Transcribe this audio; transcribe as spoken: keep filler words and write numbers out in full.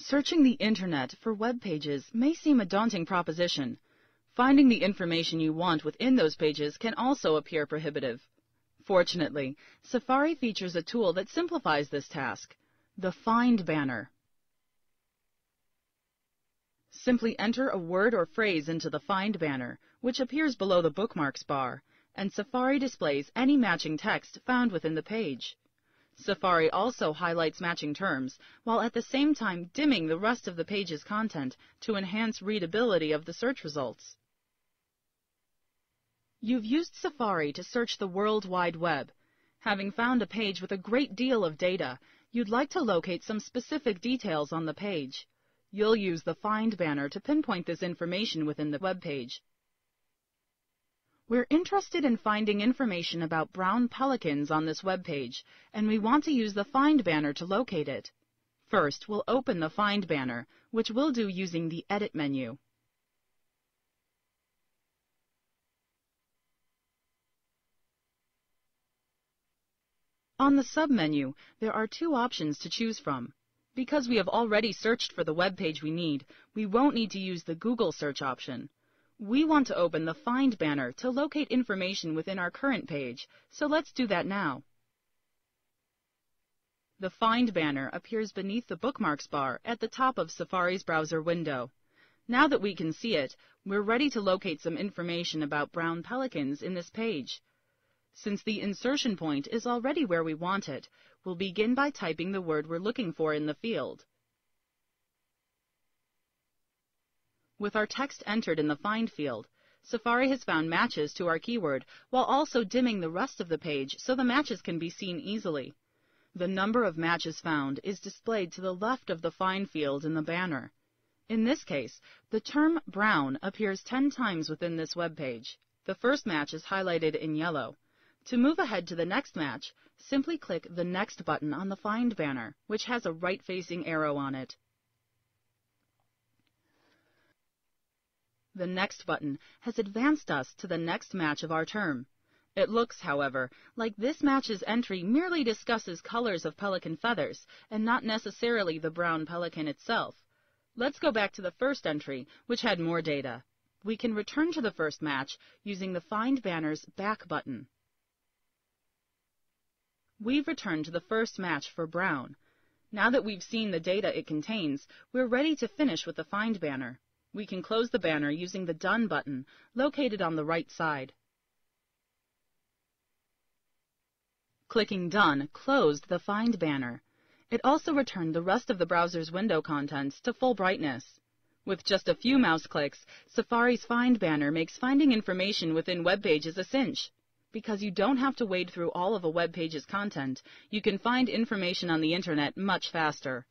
Searching the internet for web pages may seem a daunting proposition. Finding the information you want within those pages can also appear prohibitive. Fortunately, Safari features a tool that simplifies this task, the Find banner. Simply enter a word or phrase into the Find banner, which appears below the bookmarks bar, and Safari displays any matching text found within the page. Safari also highlights matching terms, while at the same time dimming the rest of the page's content to enhance readability of the search results. You've used Safari to search the World Wide Web. Having found a page with a great deal of data, you'd like to locate some specific details on the page. You'll use the Find banner to pinpoint this information within the web page. We're interested in finding information about brown pelicans on this web page, and we want to use the Find banner to locate it. First, we'll open the Find banner, which we'll do using the Edit menu. On the submenu, there are two options to choose from. Because we have already searched for the web page we need, we won't need to use the Google search option. We want to open the Find banner to locate information within our current page, so let's do that now. The Find banner appears beneath the bookmarks bar at the top of Safari's browser window. Now that we can see it, we're ready to locate some information about brown pelicans in this page. Since the insertion point is already where we want it, we'll begin by typing the word we're looking for in the field. With our text entered in the Find field, Safari has found matches to our keyword while also dimming the rest of the page so the matches can be seen easily. The number of matches found is displayed to the left of the Find field in the banner. In this case, the term brown appears ten times within this web page. The first match is highlighted in yellow. To move ahead to the next match, simply click the Next button on the Find banner, which has a right-facing arrow on it. The Next button has advanced us to the next match of our term. It looks, however, like this match's entry merely discusses colors of pelican feathers and not necessarily the brown pelican itself. Let's go back to the first entry, which had more data. We can return to the first match using the Find banner's Back button. We've returned to the first match for brown. Now that we've seen the data it contains, we're ready to finish with the Find banner. We can close the banner using the Done button, located on the right side. Clicking Done closed the Find banner. It also returned the rest of the browser's window contents to full brightness. With just a few mouse clicks, Safari's Find banner makes finding information within web pages a cinch. Because you don't have to wade through all of a web page's content, you can find information on the internet much faster.